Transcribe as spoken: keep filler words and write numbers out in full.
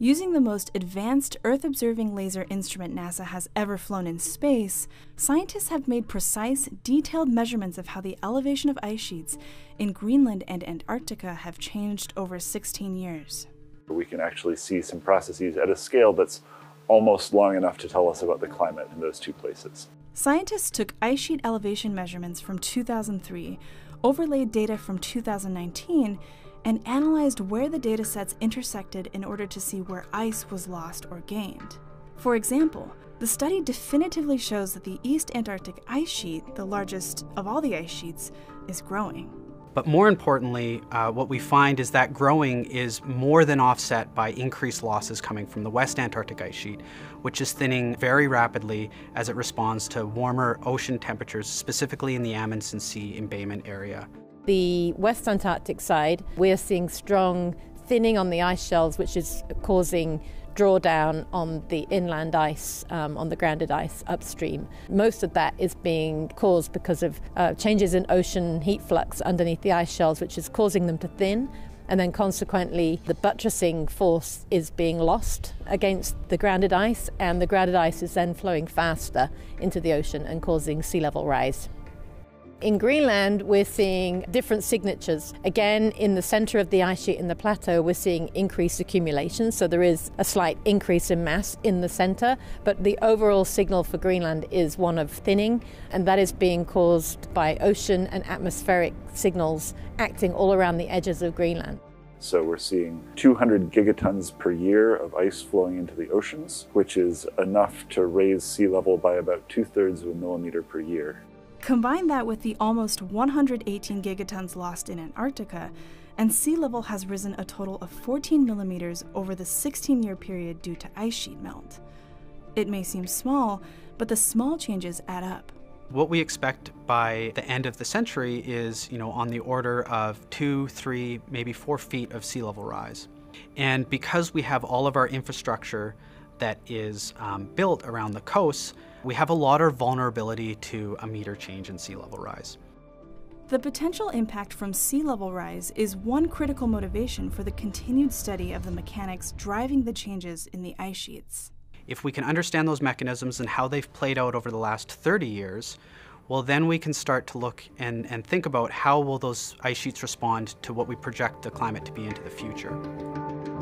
Using the most advanced Earth-observing laser instrument NASA has ever flown in space, scientists have made precise, detailed measurements of how the elevation of ice sheets in Greenland and Antarctica have changed over sixteen years. We can actually see some processes at a scale that's almost long enough to tell us about the climate in those two places. Scientists took ice sheet elevation measurements from two thousand three, overlaid data from two thousand nineteen, and analyzed where the data sets intersected in order to see where ice was lost or gained. For example, the study definitively shows that the East Antarctic Ice Sheet, the largest of all the ice sheets, is growing. But more importantly, uh, what we find is that growing is more than offset by increased losses coming from the West Antarctic Ice Sheet, which is thinning very rapidly as it responds to warmer ocean temperatures, specifically in the Amundsen Sea embayment area. The West Antarctic side, we're seeing strong thinning on the ice shelves, which is causing drawdown on the inland ice, um, on the grounded ice upstream. Most of that is being caused because of uh, changes in ocean heat flux underneath the ice shelves, which is causing them to thin, and then consequently the buttressing force is being lost against the grounded ice, and the grounded ice is then flowing faster into the ocean and causing sea level rise. In Greenland, we're seeing different signatures. Again, in the center of the ice sheet in the plateau, we're seeing increased accumulation, so there is a slight increase in mass in the center, but the overall signal for Greenland is one of thinning, and that is being caused by ocean and atmospheric signals acting all around the edges of Greenland. So we're seeing two hundred gigatons per year of ice flowing into the oceans, which is enough to raise sea level by about two-thirds of a millimeter per year. Combine that with the almost one hundred eighteen gigatons lost in Antarctica, and sea level has risen a total of fourteen millimeters over the sixteen-year period due to ice sheet melt. It may seem small, but the small changes add up. What we expect by the end of the century is, you know, on the order of two, three, maybe four feet of sea level rise. And because we have all of our infrastructure that is um, built around the coasts, we have a lot of vulnerability to a meter change in sea level rise. The potential impact from sea level rise is one critical motivation for the continued study of the mechanics driving the changes in the ice sheets. If we can understand those mechanisms and how they've played out over the last thirty years, well, then we can start to look and, and think about how will those ice sheets respond to what we project the climate to be into the future.